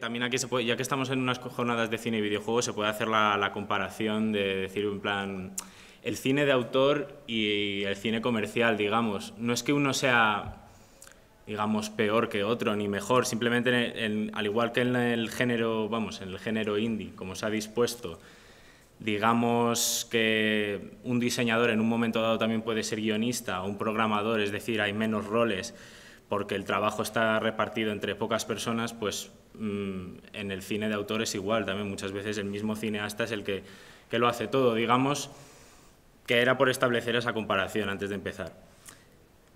También aquí se puede, ya que estamos en unas jornadas de cine y videojuegos, se puede hacer la comparación de decir en plan el cine de autor y el cine comercial, digamos. No es que uno sea, digamos, peor que otro ni mejor, simplemente al igual que en el género, vamos, en el género indie, como se ha dispuesto, digamos que un diseñador en un momento dado también puede ser guionista o un programador, es decir, hay menos roles porque el trabajo está repartido entre pocas personas, pues en el cine de autor es igual, también muchas veces el mismo cineasta es el que lo hace todo, digamos, que era por establecer esa comparación antes de empezar.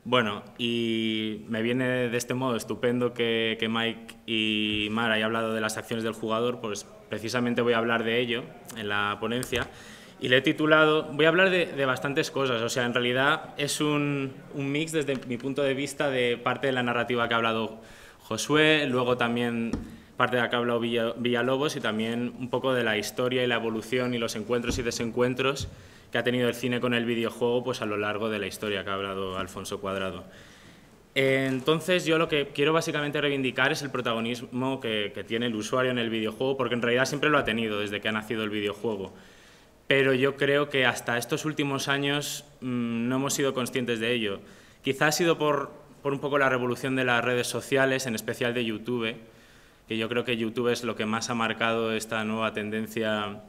Bueno, y me viene de este modo estupendo que Mike y Mara hayan hablado de las acciones del jugador, pues precisamente voy a hablar de ello en la ponencia, y le he titulado, voy a hablar de bastantes cosas, o sea, en realidad es un mix desde mi punto de vista de parte de la narrativa que ha hablado Josué, luego también parte de la que ha hablado Villalobos y también un poco de la historia y la evolución y los encuentros y desencuentros que ha tenido el cine con el videojuego pues a lo largo de la historia que ha hablado Alfonso Cuadrado. Entonces yo lo que quiero básicamente reivindicar es el protagonismo que tiene el usuario en el videojuego, porque en realidad siempre lo ha tenido desde que ha nacido el videojuego. Pero yo creo que hasta estos últimos años no hemos sido conscientes de ello. Quizá ha sido por un poco la revolución de las redes sociales, en especial de YouTube, que yo creo que YouTube es lo que más ha marcado esta nueva tendencia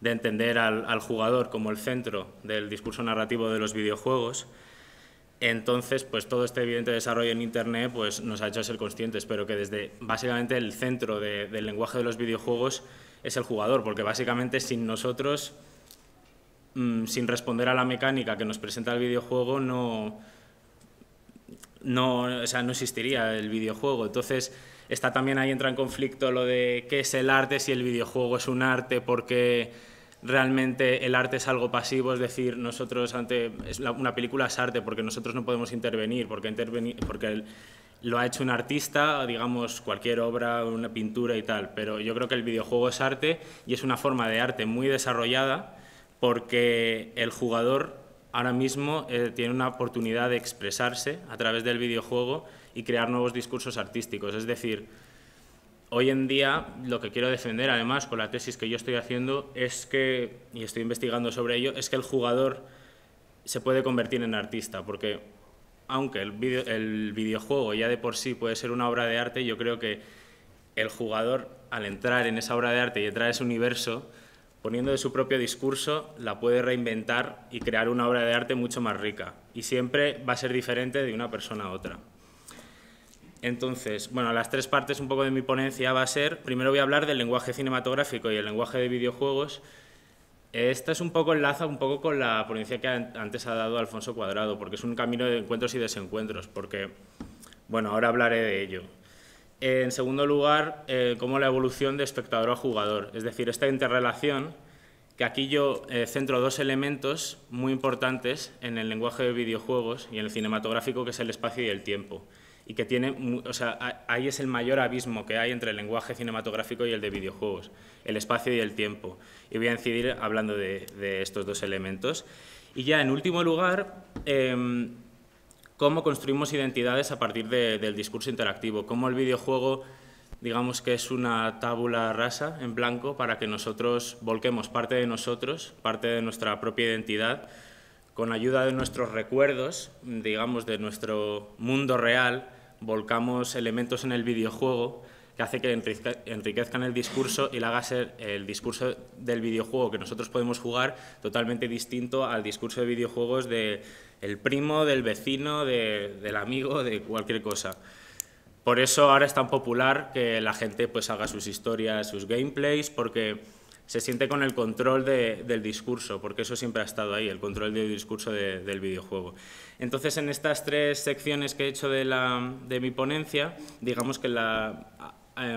de entender al jugador como el centro del discurso narrativo de los videojuegos. Entonces, pues todo este evidente desarrollo en Internet pues, nos ha hecho ser conscientes, pero que desde básicamente el centro del lenguaje de los videojuegos es el jugador, porque básicamente sin nosotros, sin responder a la mecánica que nos presenta el videojuego, o sea, no existiría el videojuego. Entonces, está también ahí entra en conflicto lo de qué es el arte, si el videojuego es un arte, porque realmente el arte es algo pasivo, es decir, nosotros una película es arte porque nosotros no podemos intervenir, porque lo ha hecho un artista, digamos, cualquier obra, una pintura y tal, pero yo creo que el videojuego es arte y es una forma de arte muy desarrollada porque el jugador ahora mismo tiene una oportunidad de expresarse a través del videojuego y crear nuevos discursos artísticos, es decir, hoy en día lo que quiero defender, además, con la tesis que yo estoy haciendo, es que, y estoy investigando sobre ello, es que el jugador se puede convertir en artista, porque aunque el videojuego ya de por sí puede ser una obra de arte, yo creo que el jugador, al entrar en esa obra de arte y entrar en ese universo, poniendo de su propio discurso, la puede reinventar y crear una obra de arte mucho más rica. Y siempre va a ser diferente de una persona a otra. Entonces, bueno, las tres partes un poco de mi ponencia va a ser, primero voy a hablar del lenguaje cinematográfico y el lenguaje de videojuegos. Esta es un poco enlaza un poco con la ponencia que antes ha dado Alfonso Cuadrado, porque es un camino de encuentros y desencuentros, porque, bueno, ahora hablaré de ello. En segundo lugar, cómo la evolución de espectador a jugador, es decir, esta interrelación, que aquí yo centro dos elementos muy importantes en el lenguaje de videojuegos y en el cinematográfico, que es el espacio y el tiempo. Y que tiene, o sea, ahí es el mayor abismo que hay entre el lenguaje cinematográfico y el de videojuegos, el espacio y el tiempo. Y voy a incidir hablando de estos dos elementos. Y ya, en último lugar, cómo construimos identidades a partir del discurso interactivo, cómo el videojuego, digamos que es una tabula rasa en blanco para que nosotros volquemos parte de nuestra propia identidad, con ayuda de nuestros recuerdos, digamos, de nuestro mundo real, volcamos elementos en el videojuego que hace que enriquezcan el discurso y le haga ser el discurso del videojuego que nosotros podemos jugar totalmente distinto al discurso de videojuegos del primo, del vecino, del amigo, de cualquier cosa. Por eso ahora es tan popular que la gente pues haga sus historias, sus gameplays, porque se siente con el control del discurso, porque eso siempre ha estado ahí, el control del discurso del videojuego. Entonces, en estas tres secciones que he hecho de mi ponencia, digamos que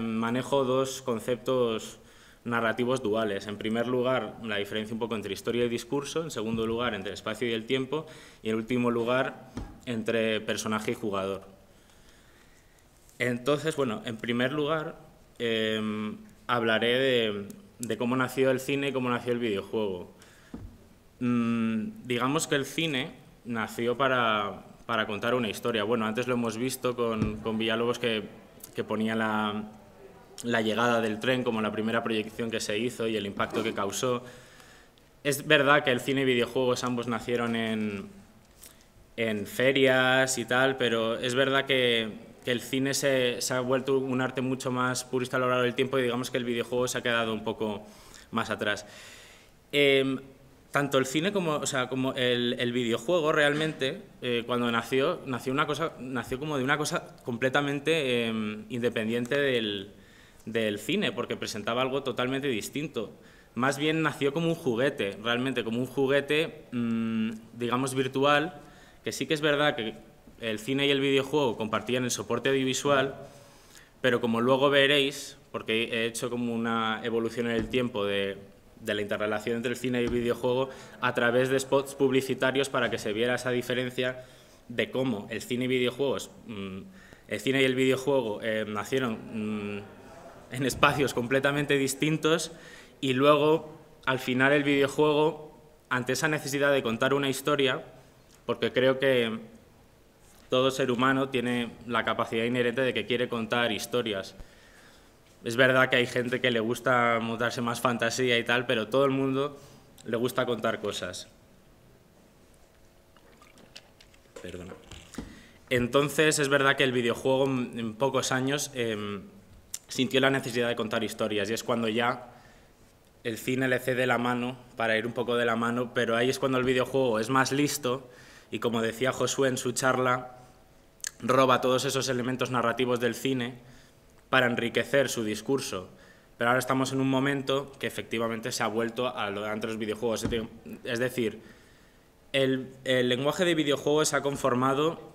manejo dos conceptos narrativos duales. En primer lugar, la diferencia un poco entre historia y discurso, en segundo lugar, entre el espacio y el tiempo, y en último lugar, entre personaje y jugador. Entonces, bueno, en primer lugar, hablaré de cómo nació el cine y cómo nació el videojuego. Digamos que el cine nació para contar una historia. Bueno, antes lo hemos visto con Villalobos que ponía la llegada del tren como la primera proyección que se hizo y el impacto que causó. Es verdad que el cine y videojuegos ambos nacieron en ferias y tal, pero es verdad que el cine se ha vuelto un arte mucho más purista a lo largo del tiempo y digamos que el videojuego se ha quedado un poco más atrás. Tanto el cine como el videojuego realmente, cuando nació como de una cosa completamente independiente del cine, porque presentaba algo totalmente distinto. Más bien nació como un juguete, realmente, como un juguete, digamos, virtual, que sí que es verdad que el cine y el videojuego compartían el soporte audiovisual, pero como luego veréis, porque he hecho como una evolución en el tiempo de la interrelación entre el cine y el videojuego a través de spots publicitarios para que se viera esa diferencia de cómo el cine y videojuegos, el cine y el videojuego nacieron en espacios completamente distintos y luego al final el videojuego, ante esa necesidad de contar una historia, porque creo que todo ser humano tiene la capacidad inherente de que quiere contar historias. Es verdad que hay gente que le gusta montarse más fantasía y tal, pero todo el mundo le gusta contar cosas. Perdona. Entonces, es verdad que el videojuego en pocos años sintió la necesidad de contar historias y es cuando ya el cine le cede la mano para ir un poco de la mano, pero ahí es cuando el videojuego es más listo y, como decía Josué en su charla, roba todos esos elementos narrativos del cine para enriquecer su discurso, pero ahora estamos en un momento que efectivamente se ha vuelto a lo de antes los videojuegos, es decir, el lenguaje de videojuegos se ha conformado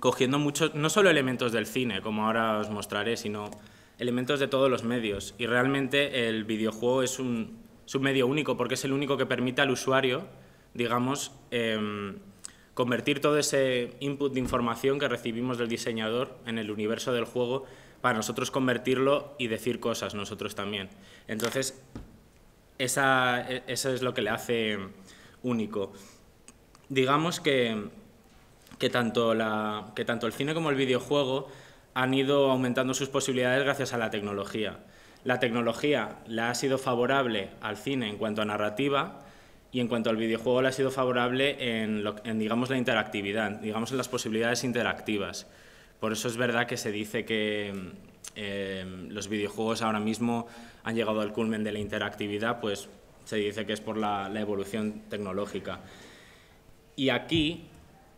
cogiendo muchos, no solo elementos del cine, como ahora os mostraré, sino elementos de todos los medios, y realmente el videojuego es un medio único, porque es el único que permite al usuario, digamos, convertir todo ese input de información que recibimos del diseñador en el universo del juego, para nosotros convertirlo y decir cosas nosotros también. Entonces, eso es lo que le hace único. Digamos que tanto el cine como el videojuego han ido aumentando sus posibilidades gracias a la tecnología. La tecnología le ha sido favorable al cine en cuanto a narrativa y en cuanto al videojuego le ha sido favorable en digamos, la interactividad, digamos, en las posibilidades interactivas. Por eso es verdad que se dice que los videojuegos ahora mismo han llegado al culmen de la interactividad, pues se dice que es por la evolución tecnológica. Y aquí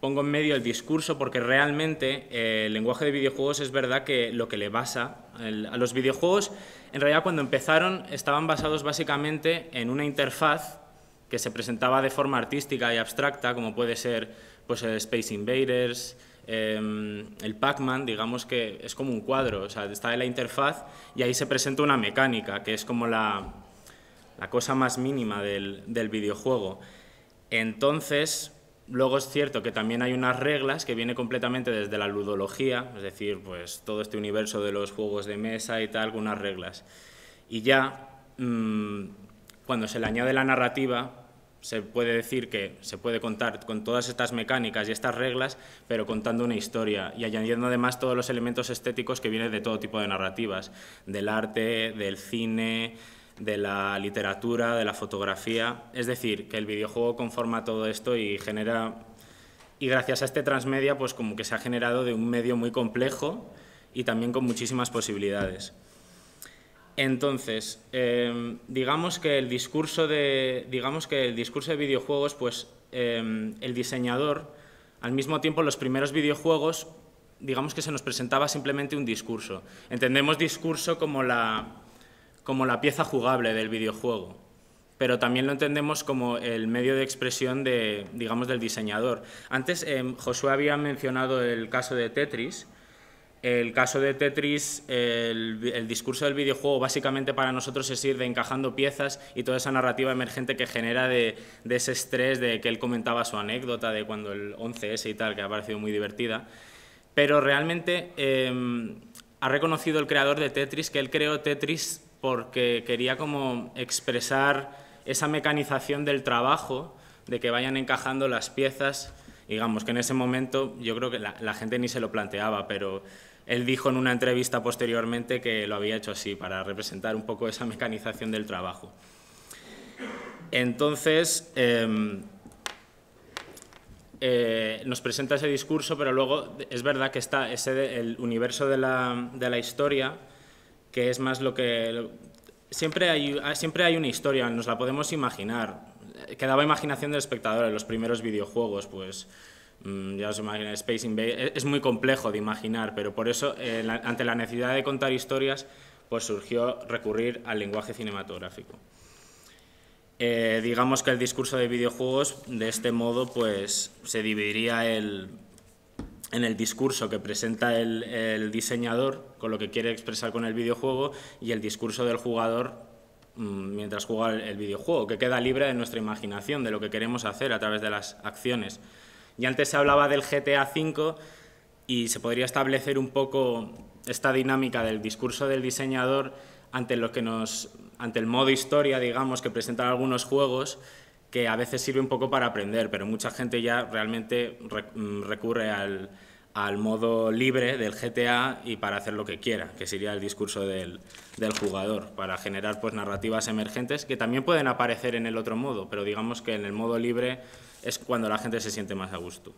pongo en medio el discurso porque realmente el lenguaje de videojuegos es verdad que lo que le basa a los videojuegos, en realidad cuando empezaron estaban basados básicamente en una interfaz que se presentaba de forma artística y abstracta, como puede ser pues, el Space Invaders, el Pac-Man, digamos que es como un cuadro, o sea, está en la interfaz y ahí se presenta una mecánica, que es como la cosa más mínima del videojuego. Entonces, luego es cierto que también hay unas reglas que viene completamente desde la ludología, es decir, pues todo este universo de los juegos de mesa y tal, algunas reglas. Y ya, cuando se le añade la narrativa, se puede decir que se puede contar con todas estas mecánicas y estas reglas, pero contando una historia y añadiendo además todos los elementos estéticos que vienen de todo tipo de narrativas, del arte, del cine, de la literatura, de la fotografía. Es decir, que el videojuego conforma todo esto y genera, y gracias a este transmedia, pues como que se ha generado de un medio muy complejo y también con muchísimas posibilidades. Entonces, digamos que el discurso de videojuegos, pues el diseñador, al mismo tiempo los primeros videojuegos, digamos que se nos presentaba simplemente un discurso. Entendemos discurso como la pieza jugable del videojuego, pero también lo entendemos como el medio de expresión de, digamos, del diseñador. Antes Josué había mencionado el caso de Tetris. El caso de Tetris, el discurso del videojuego básicamente para nosotros es ir de encajando piezas y toda esa narrativa emergente que genera de ese estrés de que él comentaba su anécdota de cuando el 11S y tal, que ha parecido muy divertida. Pero realmente ha reconocido el creador de Tetris que él creó Tetris porque quería como expresar esa mecanización del trabajo, de que vayan encajando las piezas. Digamos que en ese momento yo creo que la gente ni se lo planteaba, pero Él dijo en una entrevista posteriormente que lo había hecho así, para representar un poco esa mecanización del trabajo. Entonces, nos presenta ese discurso, pero luego es verdad que está el universo de la historia, que es más lo que... Siempre hay una historia, nos la podemos imaginar. Quedaba imaginación del espectador en los primeros videojuegos, pues... ya os imagináis, Space Invaders es muy complejo de imaginar, pero por eso, ante la necesidad de contar historias, pues surgió recurrir al lenguaje cinematográfico. Digamos que el discurso de videojuegos, de este modo, pues se dividiría en el discurso que presenta el diseñador, con lo que quiere expresar con el videojuego, y el discurso del jugador mientras juega el videojuego, que queda libre de nuestra imaginación, de lo que queremos hacer a través de las acciones. Y antes se hablaba del GTA V y se podría establecer un poco esta dinámica del discurso del diseñador ante el modo historia, digamos, que presentan algunos juegos, que a veces sirve un poco para aprender, pero mucha gente ya realmente recurre al modo libre del GTA y para hacer lo que quiera, que sería el discurso del jugador, para generar pues narrativas emergentes que también pueden aparecer en el otro modo, pero digamos que en el modo libre es cuando la gente se siente más a gusto.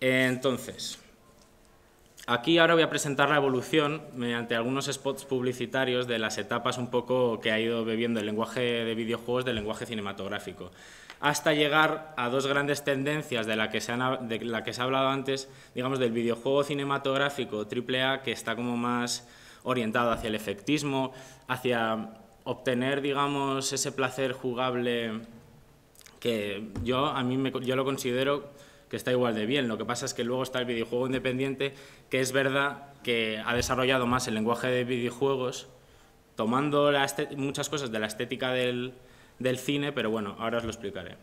Entonces, aquí ahora voy a presentar la evolución mediante algunos spots publicitarios de las etapas un poco que ha ido bebiendo el lenguaje de videojuegos del lenguaje cinematográfico, hasta llegar a dos grandes tendencias de la que se ha hablado antes, digamos, del videojuego cinematográfico AAA, que está como más orientado hacia el efectismo, hacia obtener, digamos, ese placer jugable que yo lo considero que está igual de bien. Lo que pasa es que luego está el videojuego independiente, que es verdad que ha desarrollado más el lenguaje de videojuegos, tomando muchas cosas de la estética del cine, pero bueno, ahora os lo explicaré.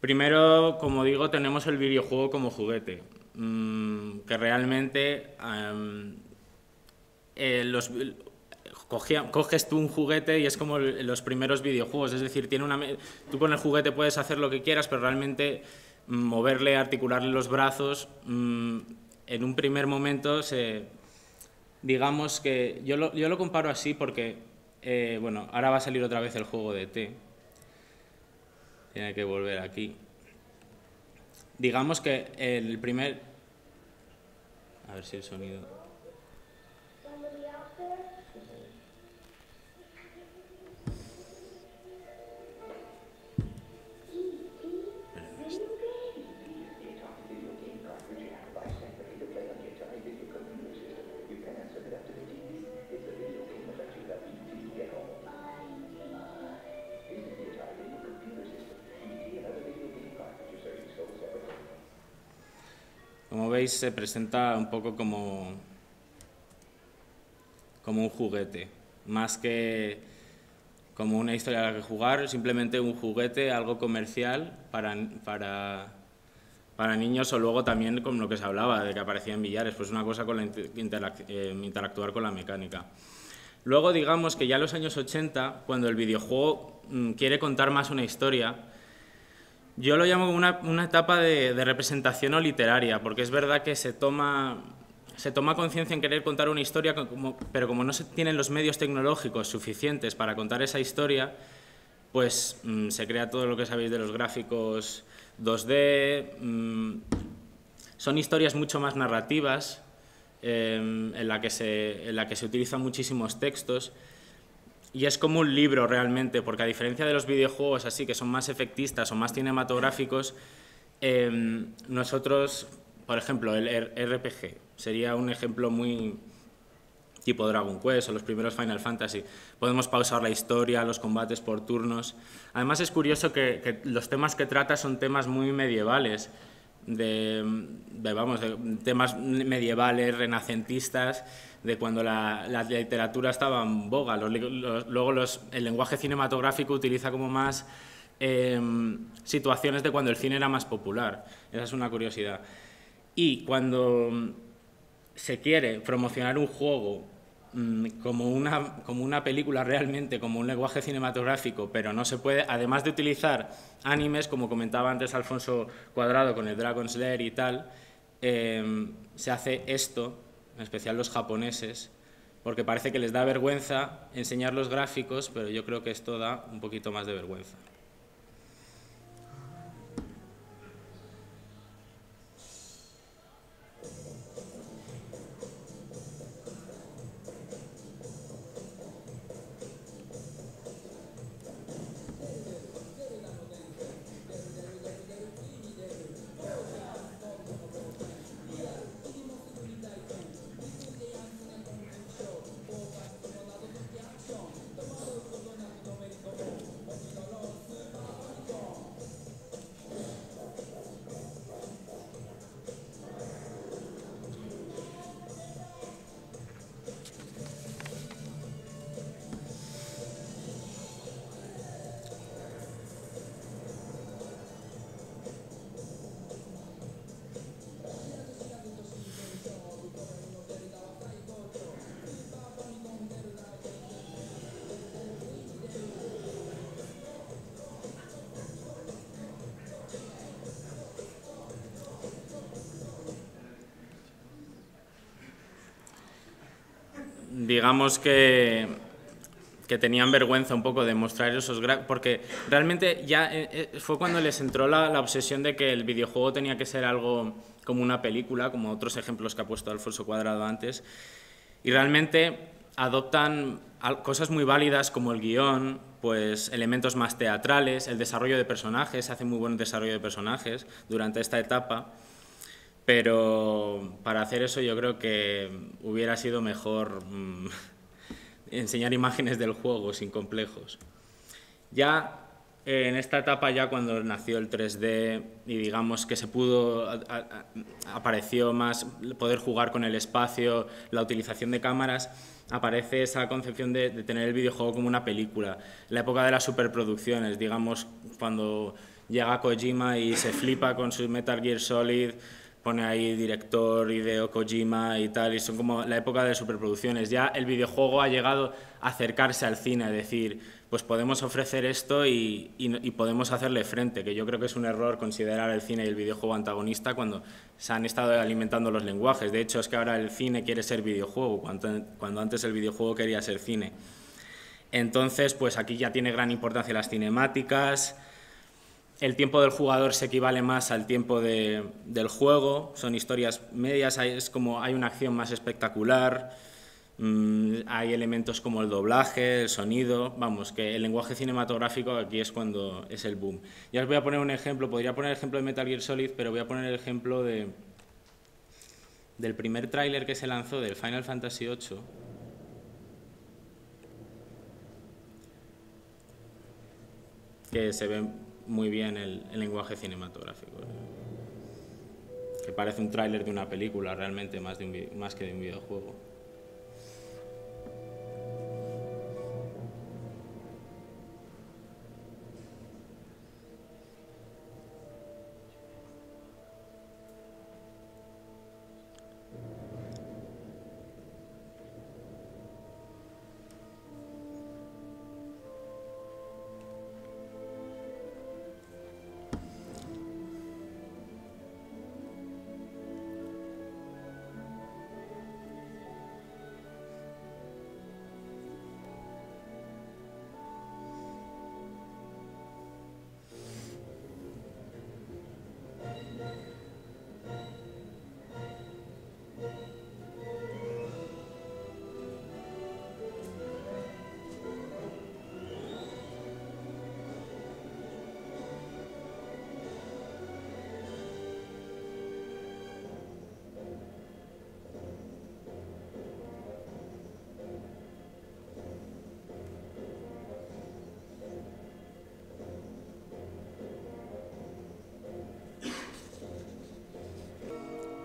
Primero, como digo, tenemos el videojuego como juguete, que realmente coges tú un juguete y es como los primeros videojuegos, es decir, tú con el juguete puedes hacer lo que quieras, pero realmente moverle, articularle los brazos, en un primer momento, digamos que yo lo comparo así porque, bueno, ahora va a salir otra vez el juego de T. Tiene que volver aquí. Digamos que el primer... A ver si el sonido... Como veis, se presenta un poco como un juguete, más que como una historia a la que jugar, simplemente un juguete, algo comercial para niños, o luego también con lo que se hablaba, de que aparecía en billares, pues una cosa con la interactuar con la mecánica. Luego, digamos que ya en los años 80, cuando el videojuego quiere contar más una historia, yo lo llamo una etapa de representación o literaria, porque es verdad que se toma conciencia en querer contar una historia, pero como no se tienen los medios tecnológicos suficientes para contar esa historia, pues se crea todo lo que sabéis de los gráficos 2D, son historias mucho más narrativas, en la que se utilizan muchísimos textos. Y es como un libro realmente, porque a diferencia de los videojuegos así, que son más efectistas o más cinematográficos, nosotros, por ejemplo, el RPG, sería un ejemplo muy tipo Dragon Quest o los primeros Final Fantasy, podemos pausar la historia, los combates por turnos. Además es curioso que los temas que trata son temas muy medievales, de temas medievales, renacentistas, de cuando la literatura estaba en boga. Luego el lenguaje cinematográfico utiliza como más situaciones de cuando el cine era más popular. Esa es una curiosidad. Y cuando se quiere promocionar un juego como una película realmente, como un lenguaje cinematográfico, pero no se puede, además de utilizar animes, como comentaba antes Alfonso Cuadrado con el Dragon's Lair y tal, se hace esto, en especial los japoneses, porque parece que les da vergüenza enseñar los gráficos, pero yo creo que esto da un poquito más de vergüenza. Digamos que tenían vergüenza un poco de mostrar esos gráficos, porque realmente ya fue cuando les entró la obsesión de que el videojuego tenía que ser algo como una película, como otros ejemplos que ha puesto Alfonso Cuadrado antes, y realmente adoptan cosas muy válidas como el guión, pues elementos más teatrales, el desarrollo de personajes, hace muy buen desarrollo de personajes durante esta etapa. Pero para hacer eso yo creo que hubiera sido mejor enseñar imágenes del juego sin complejos. Ya en esta etapa, ya cuando nació el 3D y digamos que se pudo, apareció más poder jugar con el espacio, la utilización de cámaras, aparece esa concepción de tener el videojuego como una película. La época de las superproducciones, digamos, cuando llega Kojima y se flipa con su Metal Gear Solid, pone ahí director, Hideo Kojima y tal, y son como la época de superproducciones. Ya el videojuego ha llegado a acercarse al cine, a decir, pues podemos ofrecer esto y podemos hacerle frente, que yo creo que es un error considerar el cine y el videojuego antagonista cuando se han estado alimentando los lenguajes. De hecho, es que ahora el cine quiere ser videojuego, cuando antes el videojuego quería ser cine. Entonces, pues aquí ya tiene gran importancia las cinemáticas. El tiempo del jugador se equivale más al tiempo del juego, son historias medias, es como hay una acción más espectacular, hay elementos como el doblaje, el sonido, vamos, que el lenguaje cinematográfico aquí es cuando es el boom. Ya os voy a poner un ejemplo, podría poner el ejemplo de Metal Gear Solid, pero voy a poner el ejemplo del primer tráiler que se lanzó del Final Fantasy VIII. Que se ve muy bien el lenguaje cinematográfico, que parece un tráiler de una película realmente, más que de un videojuego.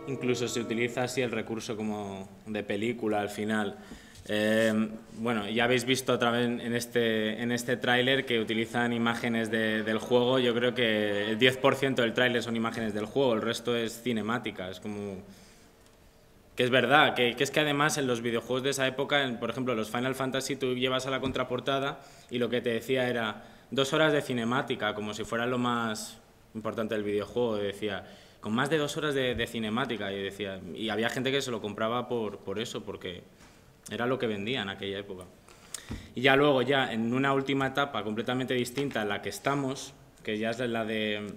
Incluso se utiliza así el recurso como de película al final. Bueno, ya habéis visto otra vez en este tráiler que utilizan imágenes del juego. Yo creo que el 10% del tráiler son imágenes del juego, el resto es cinemática. Es como que es verdad, que es que además en los videojuegos de esa época, por ejemplo los Final Fantasy, tú llevas a la contraportada y lo que te decía era 2 horas de cinemática, como si fuera lo más importante del videojuego, decía. con más de 2 horas de cinemática, y decía, y había gente que se lo compraba por eso, porque era lo que vendía en aquella época. Y ya luego, ya en una última etapa completamente distinta a la que estamos, que ya es la de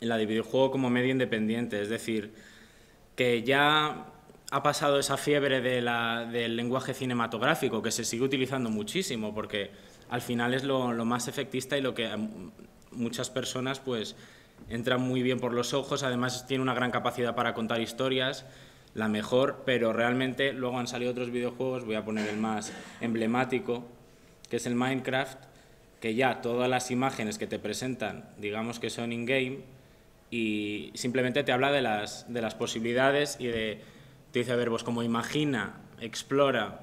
videojuego como medio independiente, es decir, que ya ha pasado esa fiebre del lenguaje cinematográfico, que se sigue utilizando muchísimo, porque al final es lo más efectista y lo que muchas personas pues entran muy bien por los ojos. Además tiene una gran capacidad para contar historias, la mejor, pero realmente luego han salido otros videojuegos. Voy a poner el más emblemático, que es el Minecraft, que ya todas las imágenes que te presentan, digamos que son in-game, y simplemente te habla de las posibilidades y te dice verbos como imagina, explora.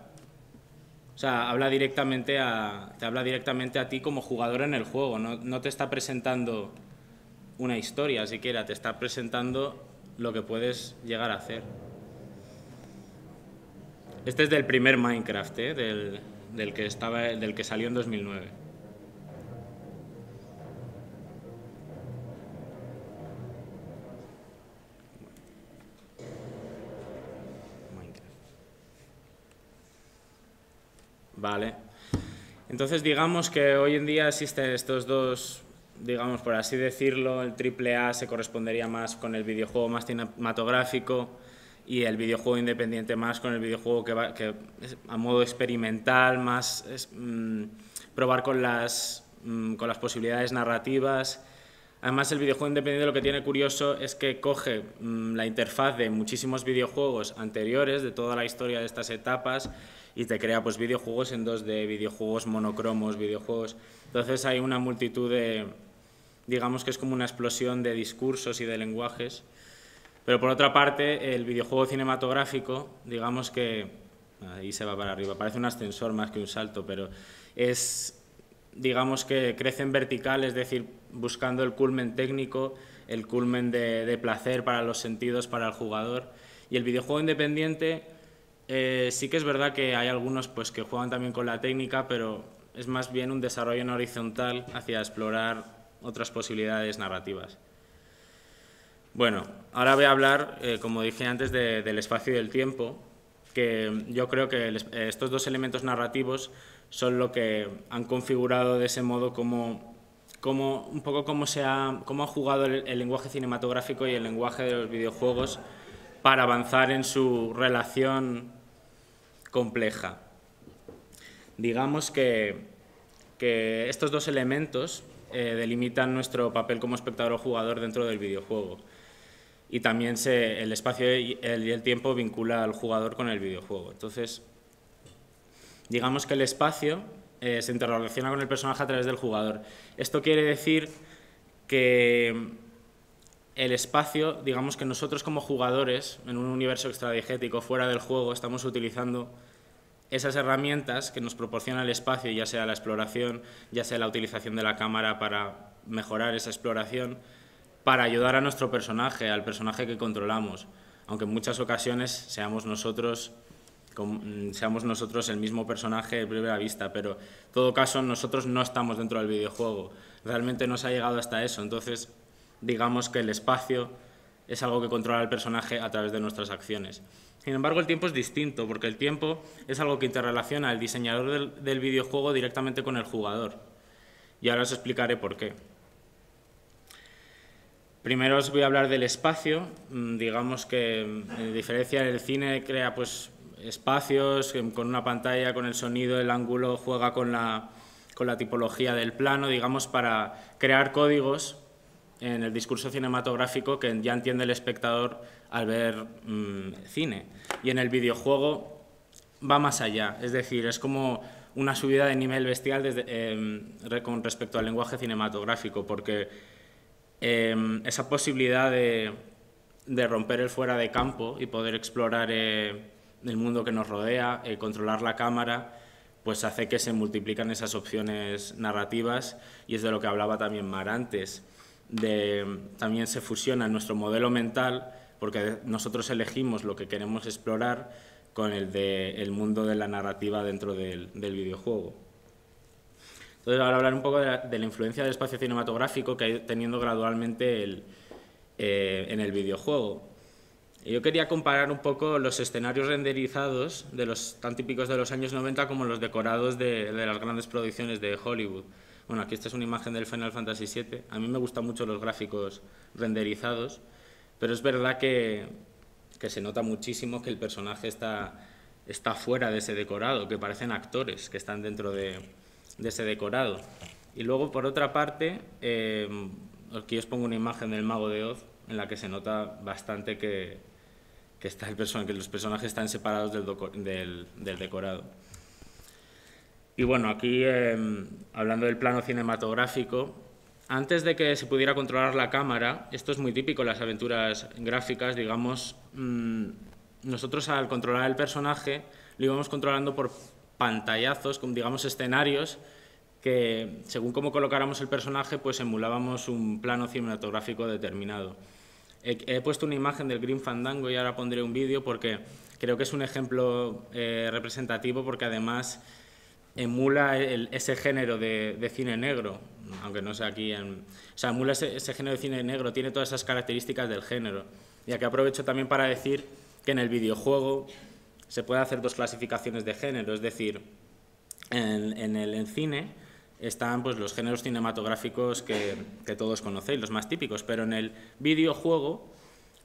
O sea, te habla directamente a ti como jugador en el juego, no te está presentando una historia siquiera, te está presentando lo que puedes llegar a hacer. Este es del primer Minecraft, ¿eh? del que salió en 2009. Vale. Entonces, digamos que hoy en día existen estos dos, digamos, por así decirlo. El AAA se correspondería más con el videojuego más cinematográfico, y el videojuego independiente más con el videojuego que a modo experimental, más probar con las posibilidades narrativas. Además, el videojuego independiente lo que tiene curioso es que coge la interfaz de muchísimos videojuegos anteriores, de toda la historia de estas etapas, y te crea pues videojuegos en 2D, videojuegos monocromos, videojuegos... Entonces hay una multitud de... digamos que es como una explosión de discursos y de lenguajes. Pero por otra parte, el videojuego cinematográfico, digamos que... ahí se va para arriba, parece un ascensor más que un salto, pero es... digamos que crece en vertical, es decir, buscando el culmen técnico, el culmen de placer para los sentidos, para el jugador. Y el videojuego independiente... sí que es verdad que hay algunos pues, que juegan también con la técnica, pero es más bien un desarrollo en horizontal hacia explorar otras posibilidades narrativas. Bueno, ahora voy a hablar, como dije antes, del espacio y del tiempo, que yo creo que estos dos elementos narrativos son lo que han configurado de ese modo cómo ha jugado el lenguaje cinematográfico y el lenguaje de los videojuegos para avanzar en su relación compleja. Digamos que estos dos elementos delimitan nuestro papel como espectador o jugador dentro del videojuego, y también el espacio y el tiempo vincula al jugador con el videojuego. Entonces, digamos que el espacio se interrelaciona con el personaje a través del jugador. Esto quiere decir que el espacio, digamos que nosotros como jugadores, en un universo extradiegético fuera del juego, estamos utilizando esas herramientas que nos proporciona el espacio, ya sea la exploración, ya sea la utilización de la cámara para mejorar esa exploración, para ayudar a nuestro personaje, al personaje que controlamos, aunque en muchas ocasiones seamos nosotros el mismo personaje de primera vista, pero en todo caso nosotros no estamos dentro del videojuego, realmente no se ha llegado hasta eso. Entonces, digamos que el espacio es algo que controla el personaje a través de nuestras acciones. Sin embargo, el tiempo es distinto, porque el tiempo es algo que interrelaciona al diseñador del videojuego directamente con el jugador. Y ahora os explicaré por qué. Primero os voy a hablar del espacio. Digamos que, en diferencia del cine, crea pues espacios con una pantalla, con el sonido, el ángulo, juega con la tipología del plano, digamos, para crear códigos en el discurso cinematográfico que ya entiende el espectador al ver cine. Y en el videojuego va más allá, es decir, es como una subida de nivel bestial con respecto al lenguaje cinematográfico, porque esa posibilidad de romper el fuera de campo y poder explorar el mundo que nos rodea, controlar la cámara, pues hace que se multiplican esas opciones narrativas, y es de lo que hablaba también Mara antes. También se fusiona en nuestro modelo mental, porque nosotros elegimos lo que queremos explorar con el mundo de la narrativa dentro del videojuego. Entonces, ahora hablar un poco de la influencia del espacio cinematográfico que ha ido teniendo gradualmente en el videojuego. Yo quería comparar un poco los escenarios renderizados, de los tan típicos de los años 90 como los decorados de las grandes producciones de Hollywood. Bueno, aquí esta es una imagen del Final Fantasy VII. A mí me gustan mucho los gráficos renderizados, pero es verdad que se nota muchísimo que el personaje está fuera de ese decorado, que parecen actores que están dentro de ese decorado. Y luego, por otra parte, aquí os pongo una imagen del Mago de Oz, en la que se nota bastante que los personajes están separados del decorado. Y bueno, aquí, hablando del plano cinematográfico, antes de que se pudiera controlar la cámara, esto es muy típico en las aventuras gráficas, digamos, nosotros al controlar el personaje lo íbamos controlando por pantallazos, digamos escenarios, que según cómo colocáramos el personaje, pues emulábamos un plano cinematográfico determinado. He puesto una imagen del Grim Fandango y ahora pondré un vídeo porque creo que es un ejemplo representativo, porque además emula ese género de cine negro, aunque no sea aquí, o sea, emula ese género de cine negro, tiene todas esas características del género. Y aquí aprovecho también para decir que en el videojuego se puede hacer dos clasificaciones de género, es decir, en el cine están pues los géneros cinematográficos que todos conocéis, los más típicos, pero en el videojuego,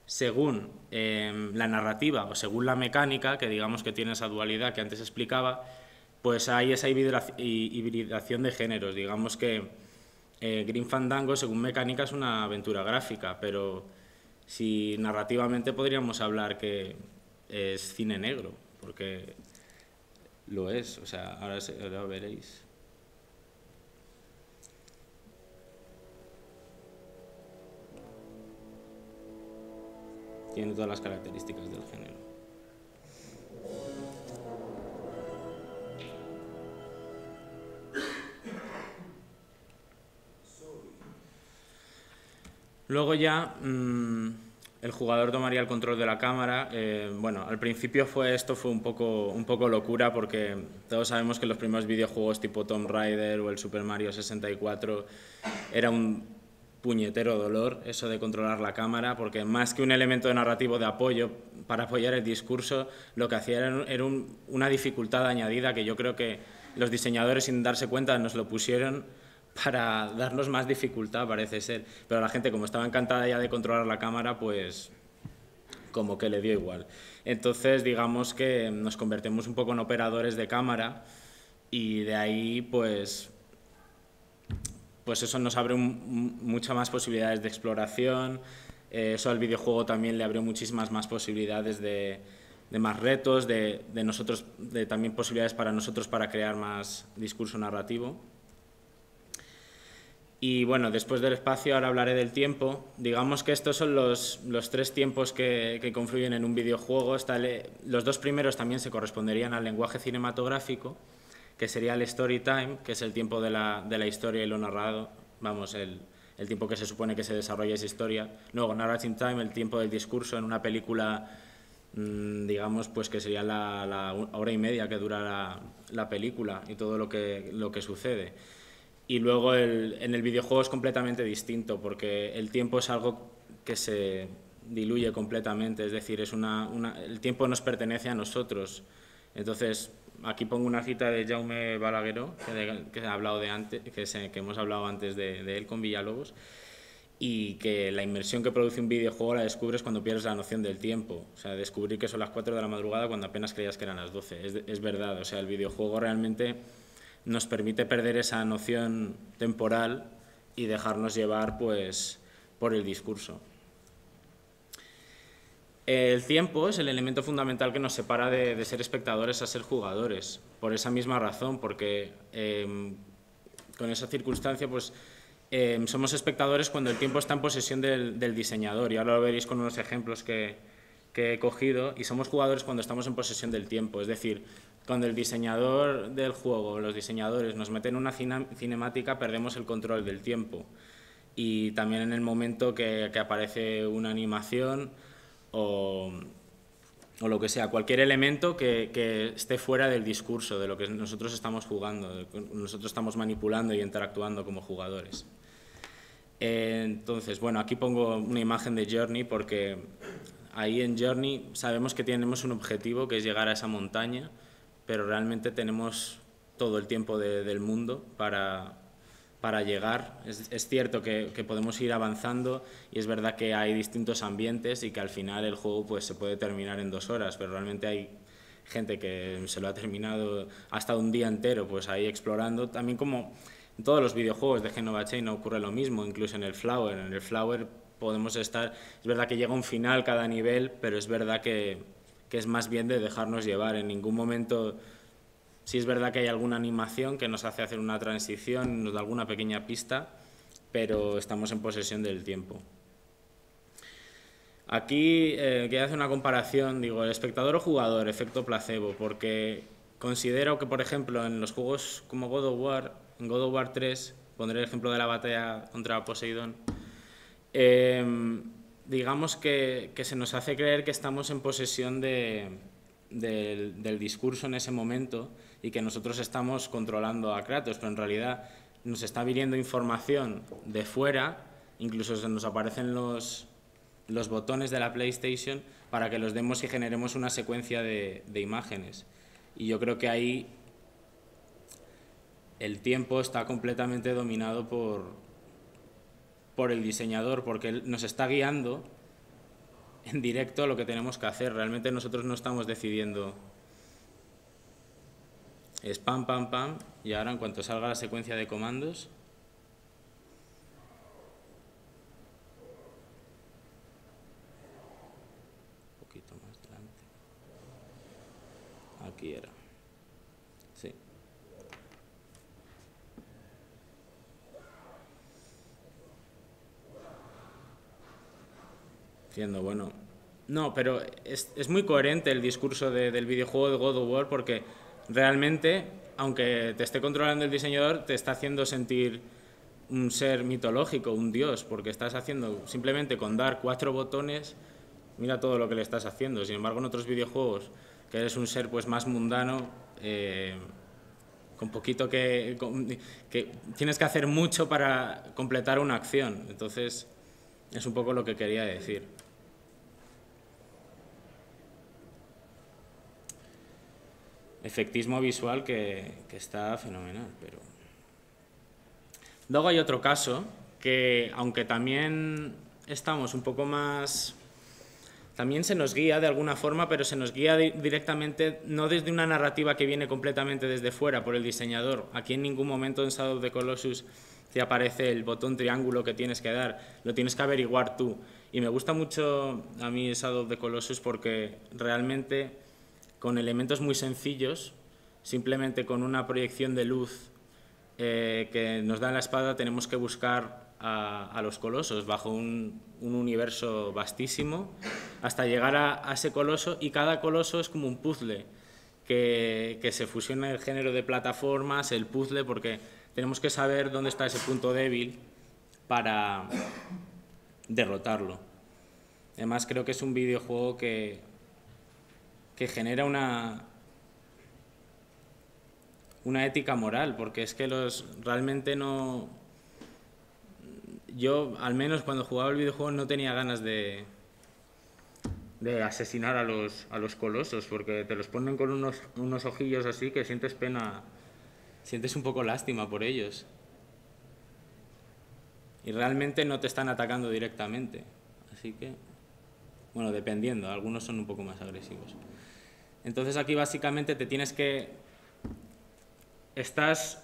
según la narrativa o según la mecánica, que digamos que tiene esa dualidad que antes explicaba, pues hay esa hibridación de géneros. Digamos que Grim Fandango, según mecánica, es una aventura gráfica, pero si narrativamente podríamos hablar que es cine negro, porque lo es, o sea, ahora veréis. Tiene todas las características del género. Luego ya el jugador tomaría el control de la cámara. Bueno, al principio esto fue un poco locura, porque todos sabemos que los primeros videojuegos tipo Tomb Raider o el Super Mario 64 era un puñetero dolor eso de controlar la cámara, porque más que un elemento de narrativo de apoyo para apoyar el discurso, lo que hacía era una dificultad añadida que yo creo que los diseñadores, sin darse cuenta, nos lo pusieron para darnos más dificultad, parece ser. Pero la gente, como estaba encantada ya de controlar la cámara, pues como que le dio igual. Entonces, digamos que nos convertimos un poco en operadores de cámara, y de ahí, pues eso nos abre muchas más posibilidades de exploración. Eso al videojuego también le abrió muchísimas más posibilidades de más retos, de también posibilidades para nosotros para crear más discurso narrativo. Y bueno, después del espacio ahora hablaré del tiempo. Digamos que estos son los tres tiempos que confluyen en un videojuego. Los dos primeros también se corresponderían al lenguaje cinematográfico, que sería el story time, que es el tiempo de la historia y lo narrado, vamos, el tiempo que se supone que se desarrolla esa historia. Luego, narrative time, el tiempo del discurso en una película, digamos, pues que sería la hora y media que dura la película y todo lo que sucede. Y luego en el videojuego es completamente distinto, porque el tiempo es algo que se diluye completamente, es decir, el tiempo nos pertenece a nosotros. Entonces, aquí pongo una cita de Jaume Balaguero, que hemos hablado antes de él con Villalobos, y que la inmersión que produce un videojuego la descubres cuando pierdes la noción del tiempo. O sea, descubrir que son las 4 de la madrugada cuando apenas creías que eran las 12. Es verdad, o sea, el videojuego realmente nos permite perder esa noción temporal y dejarnos llevar, pues, por el discurso. El tiempo es el elemento fundamental que nos separa de ser espectadores a ser jugadores, por esa misma razón, porque con esa circunstancia, pues, somos espectadores cuando el tiempo está en posesión del diseñador, y ahora lo veréis con unos ejemplos que he cogido, y somos jugadores cuando estamos en posesión del tiempo, es decir, cuando el diseñador del juego, los diseñadores, nos meten en una cinemática, perdemos el control del tiempo. Y también en el momento que aparece una animación o lo que sea, cualquier elemento que esté fuera del discurso, de lo que nosotros estamos jugando, nosotros estamos manipulando y interactuando como jugadores. Entonces, bueno, aquí pongo una imagen de Journey porque ahí en Journey sabemos que tenemos un objetivo que es llegar a esa montaña, pero realmente tenemos todo el tiempo del mundo para llegar. Es cierto que podemos ir avanzando y es verdad que hay distintos ambientes y que al final el juego pues, se puede terminar en 2 horas, pero realmente hay gente que se lo ha terminado hasta un día entero pues ahí explorando. También como en todos los videojuegos de Genova Chain ocurre lo mismo, incluso en el Flower. En el Flower podemos estar... Es verdad que llega un final cada nivel, pero es verdad que es más bien de dejarnos llevar. En ningún momento... Sí es verdad que hay alguna animación que nos hace hacer una transición, nos da alguna pequeña pista, pero estamos en posesión del tiempo. Aquí quería hacer una comparación, digo, el espectador o jugador, efecto placebo, porque considero que, por ejemplo, en los juegos como God of War, en God of War 3, pondré el ejemplo de la batalla contra Poseidón, digamos que se nos hace creer que estamos en posesión del discurso en ese momento y que nosotros estamos controlando a Kratos, pero en realidad nos está viniendo información de fuera, incluso se nos aparecen los botones de la PlayStation para que los demos y generemos una secuencia de imágenes. Y yo creo que ahí el tiempo está completamente dominado por el diseñador, porque él nos está guiando en directo lo que tenemos que hacer. Realmente nosotros no estamos decidiendo. Es pam, pam, pam, y ahora en cuanto salga la secuencia de comandos... Un poquito más adelante. Aquí era. Sí. Bueno, no, pero es muy coherente el discurso del videojuego de God of War, porque realmente, aunque te esté controlando el diseñador, te está haciendo sentir un ser mitológico, un dios, porque estás haciendo simplemente con dar 4 botones, mira todo lo que le estás haciendo. Sin embargo, en otros videojuegos, que eres un ser pues más mundano, con poquito que tienes que hacer mucho para completar una acción. Entonces, es un poco lo que quería decir. Efectismo visual que está fenomenal, pero... Luego hay otro caso que, aunque también estamos un poco más... También se nos guía de alguna forma, pero se nos guía directamente, no desde una narrativa que viene completamente desde fuera por el diseñador. Aquí en ningún momento en Shadow of the Colossus te aparece el botón triángulo que tienes que dar, lo tienes que averiguar tú. Y me gusta mucho a mí Shadow of the Colossus porque realmente... con elementos muy sencillos, simplemente con una proyección de luz que nos da en la espada, tenemos que buscar a los colosos bajo un universo vastísimo hasta llegar a ese coloso, y cada coloso es como un puzzle que se fusiona el género de plataformas, el puzzle, porque tenemos que saber dónde está ese punto débil para derrotarlo. Además, creo que es un videojuego que genera una ética moral, porque es que realmente no... Yo, al menos cuando jugaba el videojuego, no tenía ganas de asesinar a los colosos, porque te los ponen con unos ojillos así que sientes pena, sientes un poco lástima por ellos. Y realmente no te están atacando directamente, así que... Bueno, dependiendo, algunos son un poco más agresivos. Entonces aquí básicamente te tienes que... Estás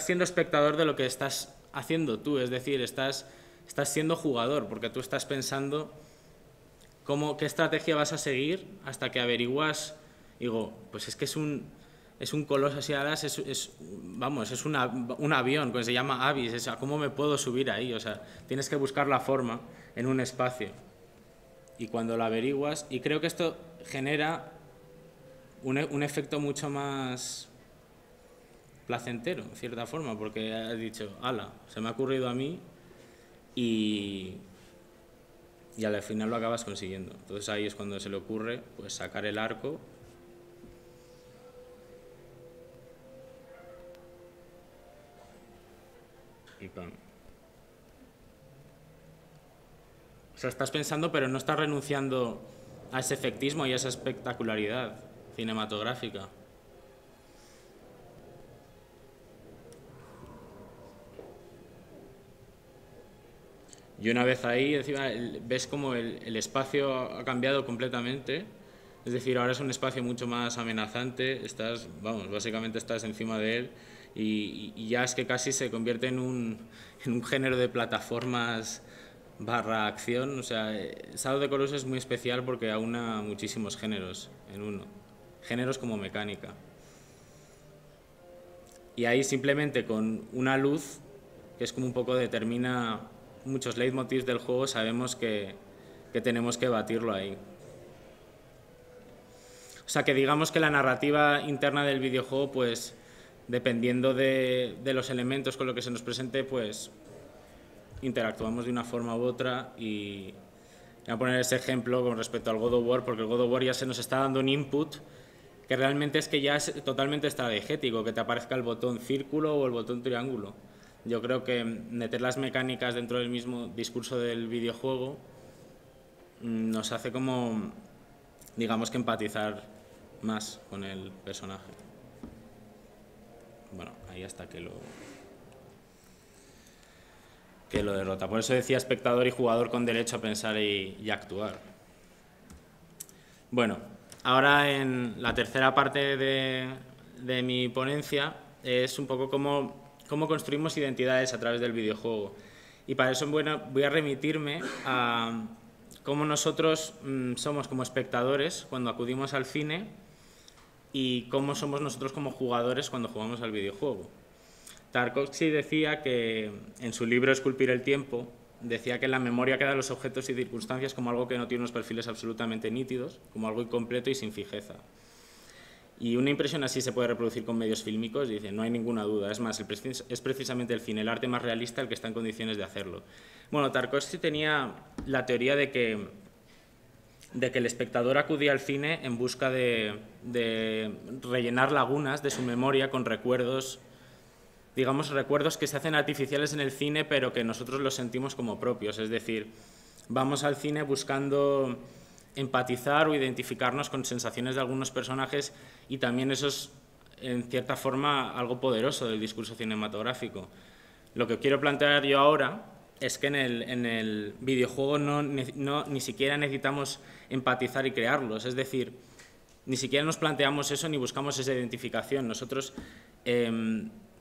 siendo espectador de lo que estás haciendo tú, es decir, estás siendo jugador, porque tú estás pensando qué estrategia vas a seguir hasta que averiguas. Digo, pues es que es un coloso así alas, es un avión, que se llama Abyss, ¿cómo me puedo subir ahí? O sea, tienes que buscar la forma en un espacio. Y cuando lo averiguas, y creo que esto genera un efecto mucho más placentero, en cierta forma, porque has dicho, ala, se me ha ocurrido a mí y al final lo acabas consiguiendo. Entonces ahí es cuando se le ocurre pues sacar el arco. Y pam. sea, estás pensando, pero no estás renunciando a ese efectismo y a esa espectacularidad cinematográfica. Y una vez ahí, encima, ves como el espacio ha cambiado completamente. Es decir, ahora es un espacio mucho más amenazante, estás, vamos, básicamente estás encima de él y ya es que casi se convierte en un género de plataformas barra acción. O sea, Shadow of the Colossus es muy especial porque aúna muchísimos géneros en uno. Géneros como mecánica. Y ahí simplemente con una luz, que es como un poco determina muchos leitmotivs del juego, sabemos que tenemos que batirlo ahí. O sea, que digamos que la narrativa interna del videojuego, pues, dependiendo de los elementos con los que se nos presente, pues, interactuamos de una forma u otra. Y voy a poner ese ejemplo con respecto al God of War, porque el God of War ya se nos está dando un input que realmente es que ya es totalmente estratégico, que te aparezca el botón círculo o el botón triángulo. Yo creo que meter las mecánicas dentro del mismo discurso del videojuego nos hace como, digamos, que empatizar más con el personaje. Bueno, ahí hasta que lo derrota. Por eso decía espectador y jugador con derecho a pensar y actuar. Bueno, ahora en la tercera parte de mi ponencia es un poco cómo construimos identidades a través del videojuego. Y para eso, bueno, voy a remitirme a cómo nosotros somos como espectadores cuando acudimos al cine y cómo somos nosotros como jugadores cuando jugamos al videojuego. Tarkovsky decía que, en su libro Esculpir el tiempo, decía que la memoria queda los objetos y circunstancias como algo que no tiene unos perfiles absolutamente nítidos, como algo incompleto y sin fijeza. Y una impresión así se puede reproducir con medios fílmicos, dice, no hay ninguna duda. Es más, es precisamente el cine, el arte más realista, el que está en condiciones de hacerlo. Bueno, Tarkovsky tenía la teoría de que el espectador acudía al cine en busca de rellenar lagunas de su memoria con recuerdos, digamos, recuerdos que se hacen artificiales en el cine, pero que nosotros los sentimos como propios. Es decir, vamos al cine buscando empatizar o identificarnos con sensaciones de algunos personajes, y también eso es, en cierta forma, algo poderoso del discurso cinematográfico. Lo que quiero plantear yo ahora es que en el videojuego ni siquiera necesitamos empatizar y crearlos, es decir, ni siquiera nos planteamos eso ni buscamos esa identificación. Nosotros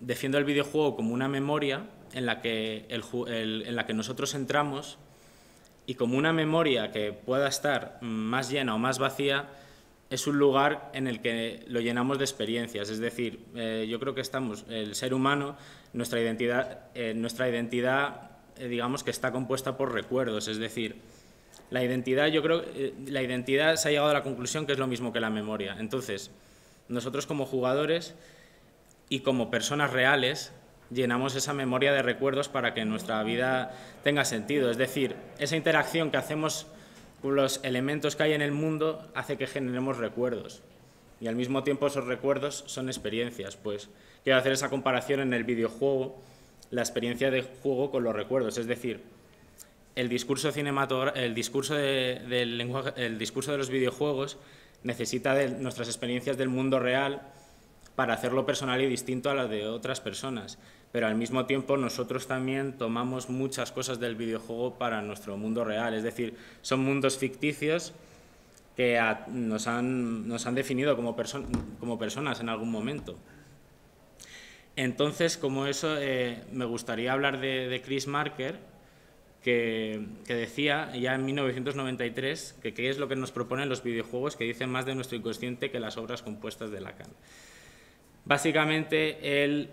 defiendo el videojuego como una memoria en la que, en la que nosotros entramos, y como una memoria que pueda estar más llena o más vacía, es un lugar en el que lo llenamos de experiencias. Es decir, yo creo que estamos, el ser humano, nuestra identidad, digamos que está compuesta por recuerdos. Es decir, la identidad, yo creo, la identidad se ha llegado a la conclusión que es lo mismo que la memoria. Entonces, nosotros como jugadores y como personas reales, llenamos esa memoria de recuerdos para que nuestra vida tenga sentido. Es decir, esa interacción que hacemos con los elementos que hay en el mundo hace que generemos recuerdos. Y al mismo tiempo esos recuerdos son experiencias. Pues quiero hacer esa comparación en el videojuego, la experiencia de juego con los recuerdos. Es decir, el discurso de los videojuegos necesita de nuestras experiencias del mundo real para hacerlo personal y distinto a la de otras personas. Pero al mismo tiempo nosotros también tomamos muchas cosas del videojuego para nuestro mundo real. Es decir, son mundos ficticios que nos han definido como personas en algún momento. Entonces, como eso, me gustaría hablar de Chris Marker, que decía ya en 1993 que qué es lo que nos proponen los videojuegos que dicen más de nuestro inconsciente que las obras compuestas de Lacan. Básicamente, él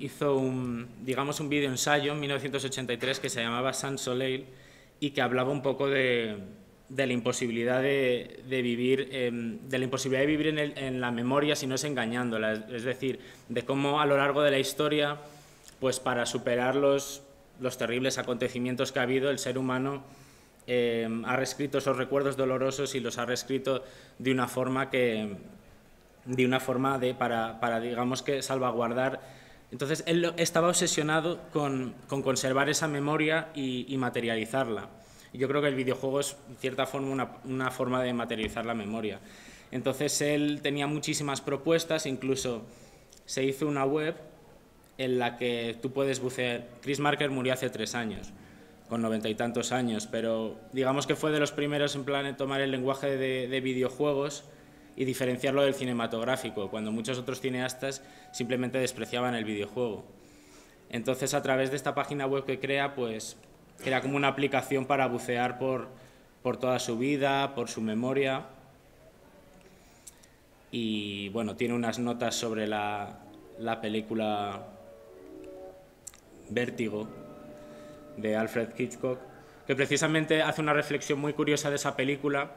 hizo digamos, un vídeo ensayo en 1983 que se llamaba Sans Soleil y que hablaba un poco de la imposibilidad de vivir en la memoria si no es engañándola. Es decir, de cómo a lo largo de la historia, pues para superar los terribles acontecimientos que ha habido, el ser humano ha reescrito esos recuerdos dolorosos y los ha reescrito de una forma para digamos que salvaguardar. Entonces él estaba obsesionado con conservar esa memoria y materializarla. Y yo creo que el videojuego es, en cierta forma, una forma de materializar la memoria. Entonces, él tenía muchísimas propuestas, incluso se hizo una web en la que tú puedes bucear. Chris Marker murió hace 3 años, con 90 y tantos años, pero digamos que fue de los primeros en plan en tomar el lenguaje de videojuegos y diferenciarlo del cinematográfico, cuando muchos otros cineastas simplemente despreciaban el videojuego. Entonces, a través de esta página web que crea, pues era como una aplicación para bucear por toda su vida, por su memoria. Y bueno, tiene unas notas sobre la película Vértigo de Alfred Hitchcock, que precisamente hace una reflexión muy curiosa de esa película,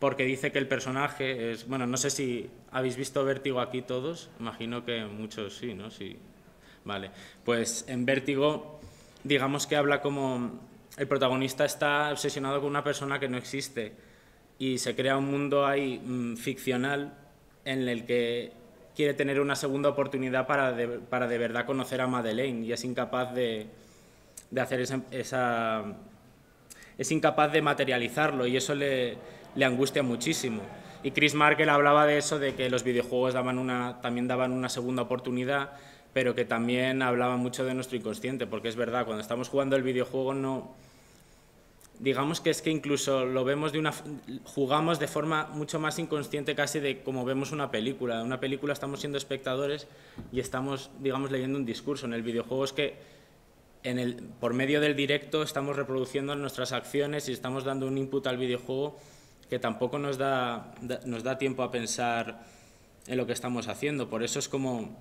porque dice que el personaje es... Bueno, no sé si habéis visto Vértigo aquí todos, imagino que muchos sí, ¿no? Sí. Vale, pues en Vértigo, digamos que habla como el protagonista está obsesionado con una persona que no existe y se crea un mundo ahí ficcional en el que quiere tener una segunda oportunidad para de verdad conocer a Madeleine, y es incapaz de hacer es incapaz de materializarlo, y eso le angustia muchísimo. Y Chris Marker hablaba de eso, de que los videojuegos también daban una segunda oportunidad, pero que también hablaba mucho de nuestro inconsciente, porque es verdad, cuando estamos jugando el videojuego no... Digamos que es que incluso lo vemos jugamos de forma mucho más inconsciente, casi de como vemos una película. En una película estamos siendo espectadores y estamos, digamos, leyendo un discurso. En el videojuego es que por medio del directo estamos reproduciendo nuestras acciones y estamos dando un input al videojuego que tampoco nos da tiempo a pensar en lo que estamos haciendo. Por eso es como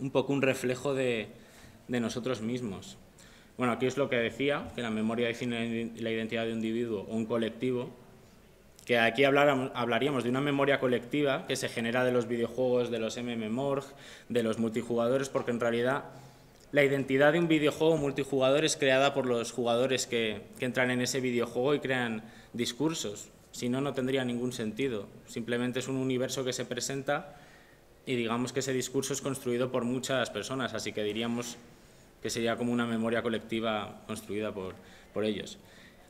un poco un reflejo de nosotros mismos. Bueno, aquí es lo que decía, que la memoria define la identidad de un individuo o un colectivo, que aquí hablaríamos de una memoria colectiva que se genera de los videojuegos, de los MMORPG, de los multijugadores, porque en realidad la identidad de un videojuego multijugador es creada por los jugadores que entran en ese videojuego y crean discursos. Si no, no tendría ningún sentido. Simplemente es un universo que se presenta y digamos que ese discurso es construido por muchas personas, así que diríamos que sería como una memoria colectiva construida por ellos.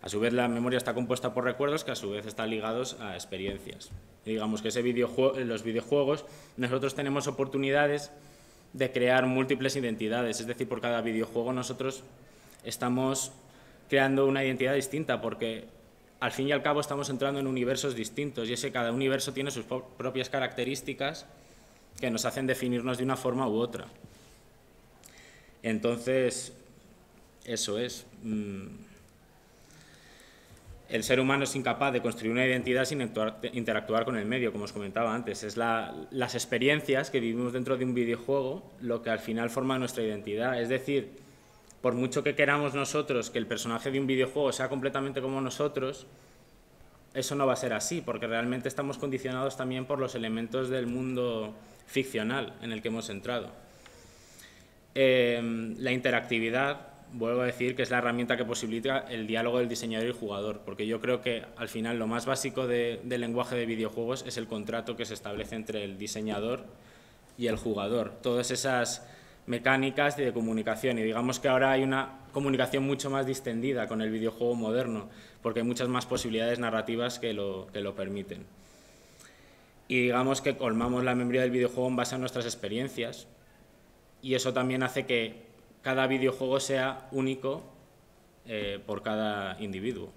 A su vez, la memoria está compuesta por recuerdos que a su vez están ligados a experiencias. Y digamos que en los videojuegos nosotros tenemos oportunidades de crear múltiples identidades, es decir, por cada videojuego nosotros estamos creando una identidad distinta, porque al fin y al cabo estamos entrando en universos distintos, y es que cada universo tiene sus propias características que nos hacen definirnos de una forma u otra. Entonces, eso es. El ser humano es incapaz de construir una identidad sin interactuar con el medio, como os comentaba antes. Es las experiencias que vivimos dentro de un videojuego lo que al final forma nuestra identidad. Es decir, por mucho que queramos nosotros que el personaje de un videojuego sea completamente como nosotros, eso no va a ser así, porque realmente estamos condicionados también por los elementos del mundo ficcional en el que hemos entrado. La interactividad, vuelvo a decir, que es la herramienta que posibilita el diálogo del diseñador y el jugador, porque yo creo que al final lo más básico del lenguaje de videojuegos es el contrato que se establece entre el diseñador y el jugador. Todas esas mecánicas de comunicación, y digamos que ahora hay una comunicación mucho más distendida con el videojuego moderno, porque hay muchas más posibilidades narrativas que lo permiten. Y digamos que colmamos la memoria del videojuego en base a nuestras experiencias, y eso también hace que cada videojuego sea único por cada individuo.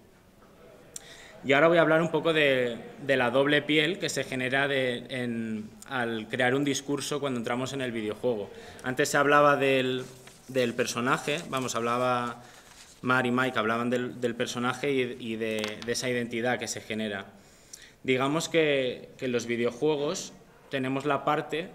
Y ahora voy a hablar un poco de la doble piel que se genera al crear un discurso cuando entramos en el videojuego. Antes se hablaba del personaje, hablaba Mara y Mike, hablaban del personaje y de esa identidad que se genera. Digamos que en los videojuegos tenemos la parte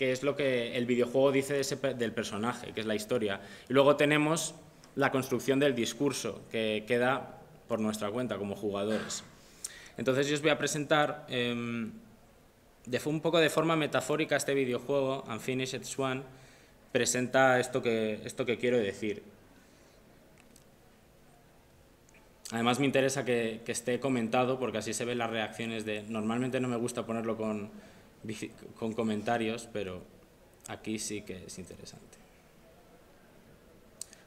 que es lo que el videojuego dice del personaje, que es la historia. Y luego tenemos la construcción del discurso, que queda por nuestra cuenta como jugadores. Entonces yo os voy a presentar un poco de forma metafórica este videojuego. Unfinished Swan presenta esto que quiero decir. Además me interesa que esté comentado, porque así se ven las reacciones de... Normalmente no me gusta ponerlo con comentarios, pero aquí sí que es interesante.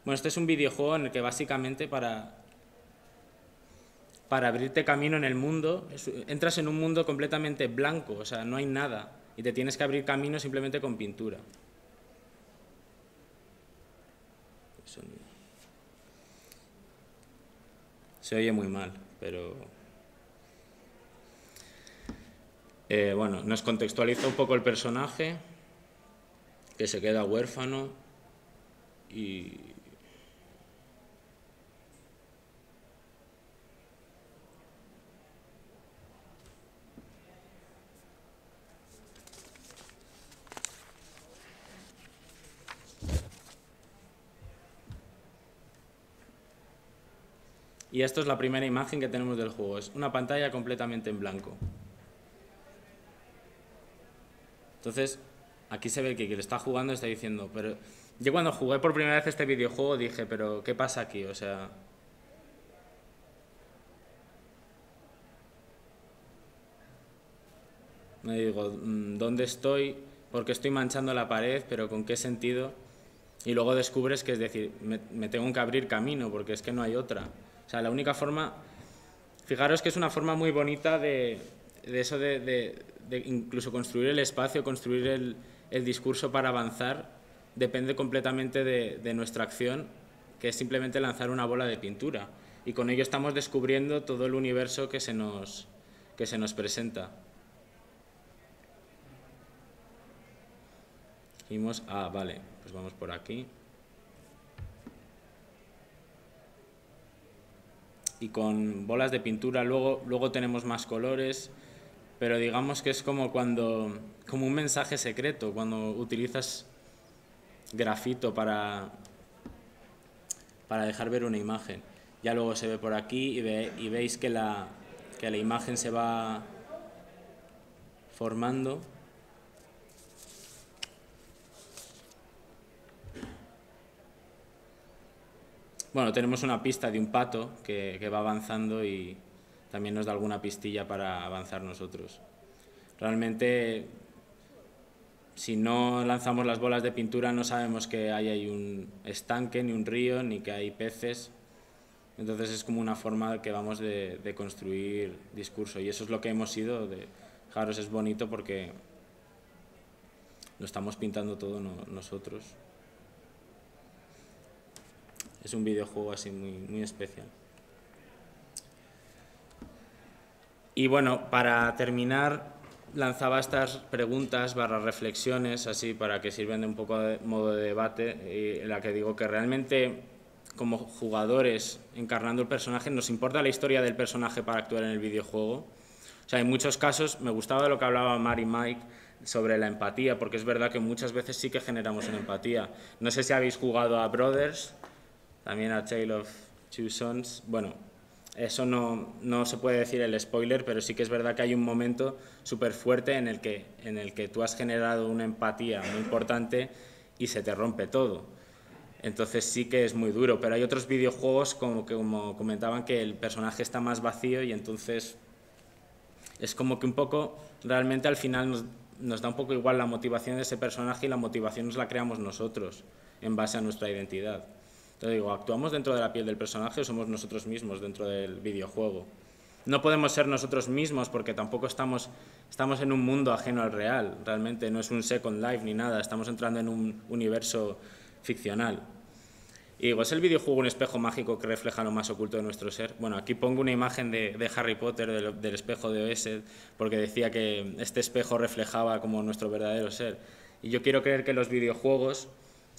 Bueno, este es un videojuego en el que básicamente para para abrirte camino en el mundo. Entras en un mundo completamente blanco, o sea, no hay nada, y te tienes que abrir camino simplemente con pintura. Se oye muy mal, pero... bueno, nos contextualiza un poco el personaje, que se queda huérfano y... Y esto es la primera imagen que tenemos del juego, es una pantalla completamente en blanco. Entonces, aquí se ve que quien está jugando está diciendo, pero yo cuando jugué por primera vez este videojuego dije, pero ¿qué pasa aquí? O sea... Me digo, ¿dónde estoy? ¿Por qué estoy manchando la pared? ¿Pero con qué sentido? Y luego descubres que, es decir, me tengo que abrir camino porque es que no hay otra. O sea, la única forma... Fijaros que es una forma muy bonita de eso de incluso construir el espacio, construir el discurso para avanzar, depende completamente de nuestra acción, que es simplemente lanzar una bola de pintura. Y con ello estamos descubriendo todo el universo que se nos presenta. Dijimos, ah, vale, pues vamos por aquí. Y con bolas de pintura, luego tenemos más colores, pero digamos que es como un mensaje secreto, cuando utilizas grafito para dejar ver una imagen. Ya luego se ve por aquí y veis que la imagen se va formando. Bueno, tenemos una pista de un pato que va avanzando y también nos da alguna pistilla para avanzar nosotros. Realmente, si no lanzamos las bolas de pintura, no sabemos que hay un estanque, ni un río, ni que hay peces. Entonces es como una forma que vamos de construir discurso. Y eso es lo que hemos ido. Fijaros, es bonito porque lo estamos pintando todo nosotros. Es un videojuego así muy, muy especial. Y bueno, para terminar, lanzaba estas preguntas barra reflexiones, así para que sirven de un poco de modo de debate, en la que digo que realmente, como jugadores, encarnando el personaje, nos importa la historia del personaje para actuar en el videojuego. O sea, en muchos casos, me gustaba lo que hablaba Mara y Mike sobre la empatía, porque es verdad que muchas veces sí que generamos una empatía. No sé si habéis jugado a Brothers, también a Tale of Two Sons. Bueno, eso no se puede decir el spoiler, pero sí que es verdad que hay un momento súper fuerte en el que tú has generado una empatía muy importante y se te rompe todo. Entonces sí que es muy duro, pero hay otros videojuegos como comentaban, que el personaje está más vacío y entonces es como que un poco, realmente al final nos da un poco igual la motivación de ese personaje, y la motivación nos la creamos nosotros en base a nuestra identidad. Entonces digo, ¿actuamos dentro de la piel del personaje o somos nosotros mismos dentro del videojuego? No podemos ser nosotros mismos porque tampoco estamos en un mundo ajeno al real, realmente no es un Second Life ni nada, estamos entrando en un universo ficcional. Y digo, ¿es el videojuego un espejo mágico que refleja lo más oculto de nuestro ser? Bueno, aquí pongo una imagen de Harry Potter, del espejo de Oesed, porque decía que este espejo reflejaba como nuestro verdadero ser. Y yo quiero creer que los videojuegos,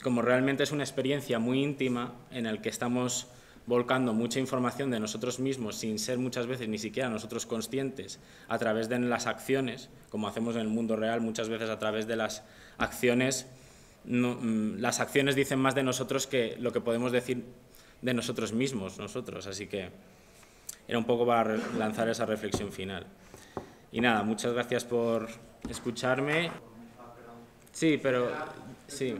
como realmente es una experiencia muy íntima en la que estamos volcando mucha información de nosotros mismos sin ser muchas veces ni siquiera nosotros conscientes, a través de las acciones, como hacemos en el mundo real muchas veces a través de las acciones, las acciones dicen más de nosotros que lo que podemos decir de nosotros mismos, así que era un poco para lanzar esa reflexión final. Y nada, muchas gracias por escucharme. Sí, pero... sí.